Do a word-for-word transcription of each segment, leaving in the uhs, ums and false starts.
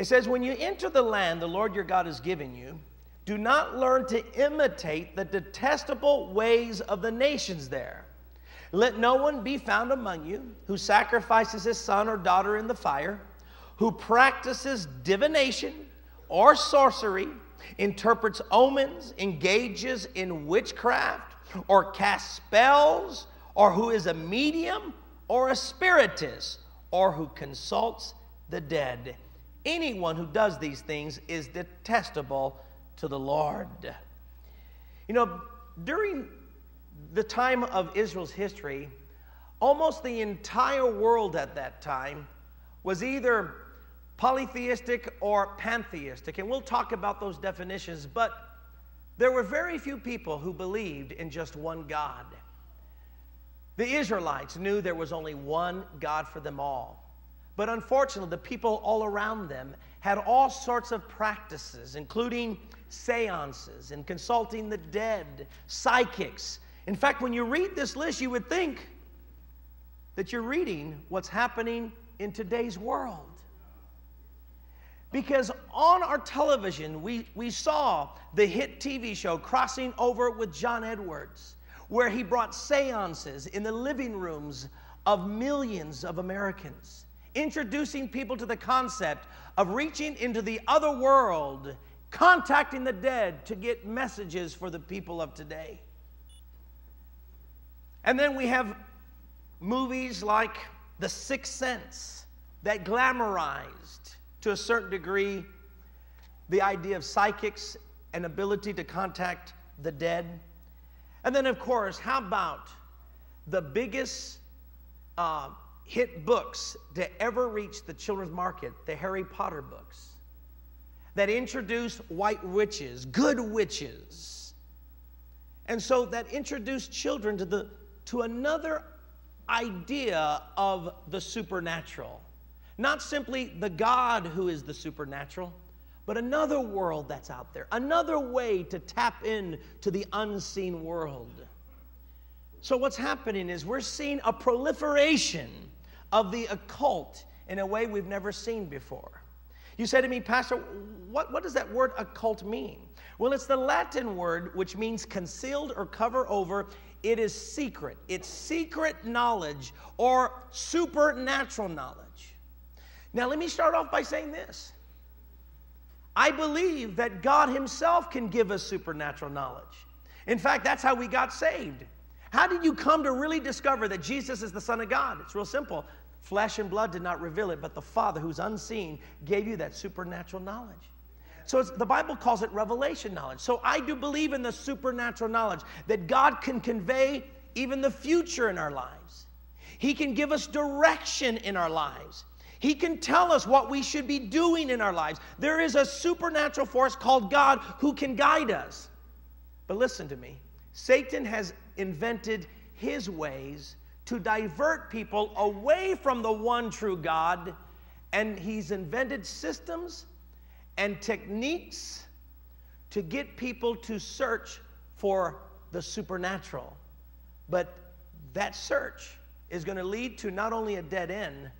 It says, when you enter the land the Lord your God has given you, do not learn to imitate the detestable ways of the nations there. Let no one be found among you who sacrifices his son or daughter in the fire, who practices divination or sorcery, interprets omens, engages in witchcraft, or casts spells, or who is a medium or a spiritist, or who consults the dead. Anyone who does these things is detestable to the Lord. You know, during the time of Israel's history, almost the entire world at that time was either polytheistic or pantheistic, and we'll talk about those definitions, but there were very few people who believed in just one God. The Israelites knew there was only one God for them all. But unfortunately, the people all around them had all sorts of practices, including seances and consulting the dead, psychics. In fact, when you read this list, you would think that you're reading what's happening in today's world. Because on our television, we, we saw the hit T V show Crossing Over with John Edwards, where he brought seances in the living rooms of millions of Americans, introducing people to the concept of reaching into the other world, contacting the dead to get messages for the people of today. And then we have movies like The Sixth Sense that glamorized, to a certain degree, the idea of psychics and ability to contact the dead. And then, of course, how about the biggest uh, hit books to ever reach the children's market, the Harry Potter books, that introduced white witches, good witches. And so that introduced children to, the, to another idea of the supernatural. Not simply the God who is the supernatural, but another world that's out there, another way to tap into the unseen world. So what's happening is we're seeing a proliferation of the occult in a way we've never seen before. You said to me, Pastor, what, what does that word occult mean? Well, it's the Latin word which means concealed or cover over. It is secret. It's secret knowledge or supernatural knowledge. Now, let me start off by saying this. I believe that God himself can give us supernatural knowledge. In fact, that's how we got saved. How did you come to really discover that Jesus is the Son of God? It's real simple. Flesh and blood did not reveal it, but the Father, who's unseen, gave you that supernatural knowledge. So it's, the Bible calls it revelation knowledge. So I do believe in the supernatural knowledge that God can convey even the future in our lives. He can give us direction in our lives. He can tell us what we should be doing in our lives. There is a supernatural force called God who can guide us. But listen to me. Satan has invented his ways to divert people away from the one true God, and he's invented systems and techniques to get people to search for the supernatural. But that search is going to lead to not only a dead end,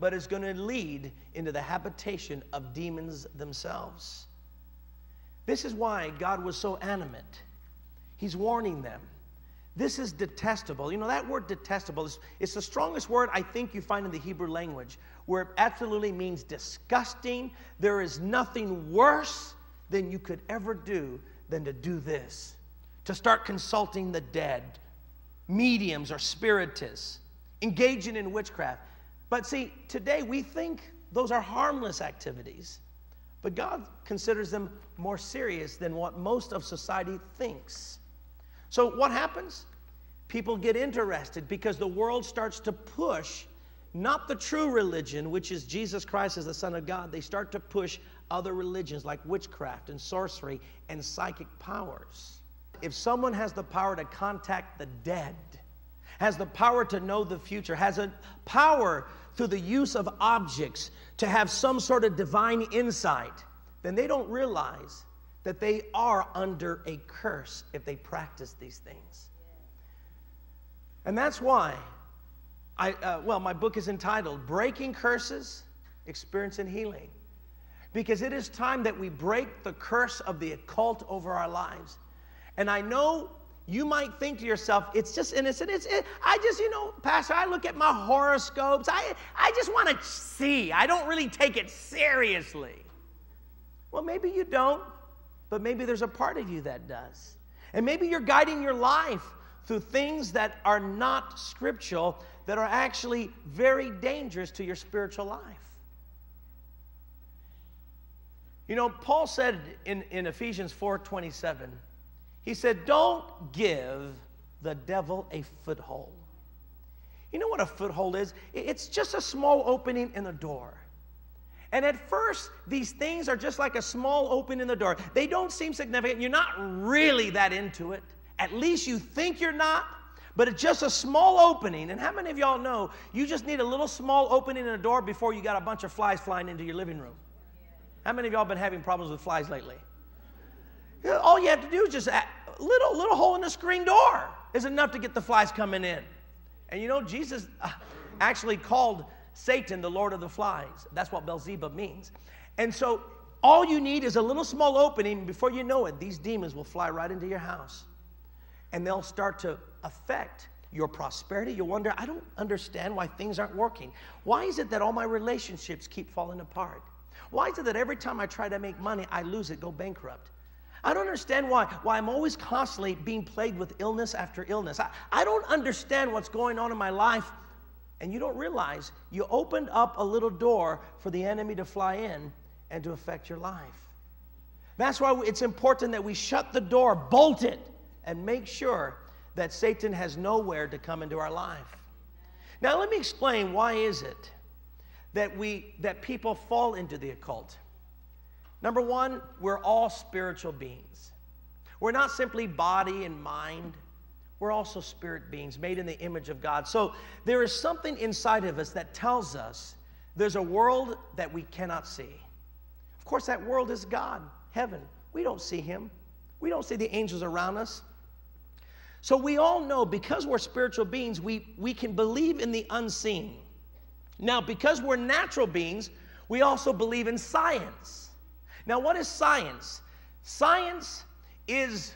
but it's going to lead into the habitation of demons themselves. This is why God was so adamant. He's warning them. This is detestable. You know, that word detestable, is, it's the strongest word I think you find in the Hebrew language, where it absolutely means disgusting. There is nothing worse than you could ever do than to do this, to start consulting the dead, mediums or spiritists, engaging in witchcraft. But see, today we think those are harmless activities, but God considers them more serious than what most of society thinks. So what happens? People get interested because the world starts to push not the true religion, which is Jesus Christ as the Son of God. They start to push other religions like witchcraft and sorcery and psychic powers. If someone has the power to contact the dead, has the power to know the future, has a power through the use of objects to have some sort of divine insight, then they don't realize that they are under a curse if they practice these things. And that's why, I, uh, well, my book is entitled Breaking Curses, Experience and Healing. because it is time that we break the curse of the occult over our lives. And I know you might think to yourself, it's just innocent. It's, it, I just, you know, Pastor, I look at my horoscopes. I, I just want to see. I don't really take it seriously. Well, maybe you don't, but maybe there's a part of you that does. And maybe you're guiding your life through things that are not scriptural, that are actually very dangerous to your spiritual life. You know, Paul said in, in Ephesians four twenty-seven, he said, don't give the devil a foothold. You know what a foothold is? It's just a small opening in a door. And at first, these things are just like a small opening in the door. They don't seem significant. You're not really that into it. At least you think you're not, but it's just a small opening. And how many of y'all know you just need a little small opening in a door before you got a bunch of flies flying into your living room? How many of y'all been having problems with flies lately? All you have to do is just a little, little hole in the screen door is enough to get the flies coming in. And you know, Jesus actually called Satan the Lord of the Flies. That's what Beelzebub means. And so all you need is a little small opening. Before you know it, these demons will fly right into your house. And they'll start to affect your prosperity. You'll wonder, I don't understand why things aren't working. Why is it that all my relationships keep falling apart? Why is it that every time I try to make money, I lose it, go bankrupt? I don't understand why, why I'm always constantly being plagued with illness after illness. I, I don't understand what's going on in my life. And you don't realize you opened up a little door for the enemy to fly in and to affect your life. That's why it's important that we shut the door, bolt it, and make sure that Satan has nowhere to come into our life. Now, let me explain, why is it that we that people fall into the occult? Number one, we're all spiritual beings. We're not simply body and mind. We're also spirit beings made in the image of God. So there is something inside of us that tells us there's a world that we cannot see. Of course, that world is God, heaven. We don't see him. We don't see the angels around us. So we all know, because we're spiritual beings, we, we can believe in the unseen. Now, because we're natural beings, we also believe in science. Now, what is science? Science is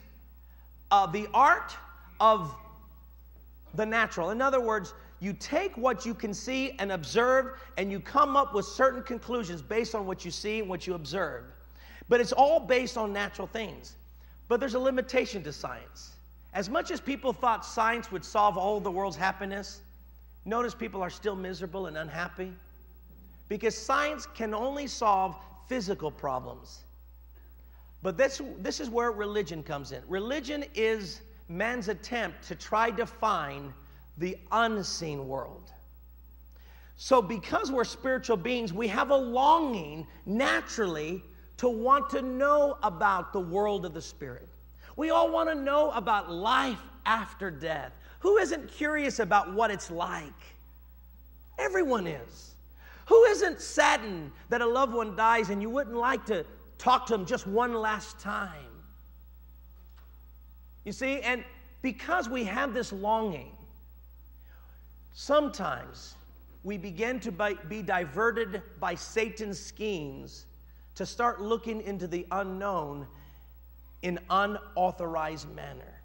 uh, the art of the natural. In other words, you take what you can see and observe, and you come up with certain conclusions based on what you see and what you observe. But it's all based on natural things. But there's a limitation to science. As much as people thought science would solve all the world's happiness, notice people are still miserable and unhappy, because science can only solve physical problems. But this, this is where religion comes in. Religion is man's attempt to try to find the unseen world. So because we're spiritual beings, we have a longing naturally to want to know about the world of the Spirit. We all want to know about life after death. Who isn't curious about what it's like? Everyone is. Who isn't saddened that a loved one dies and you wouldn't like to talk to them just one last time? You see, and because we have this longing, sometimes we begin to be diverted by Satan's schemes to start looking into the unknown in unauthorized manner.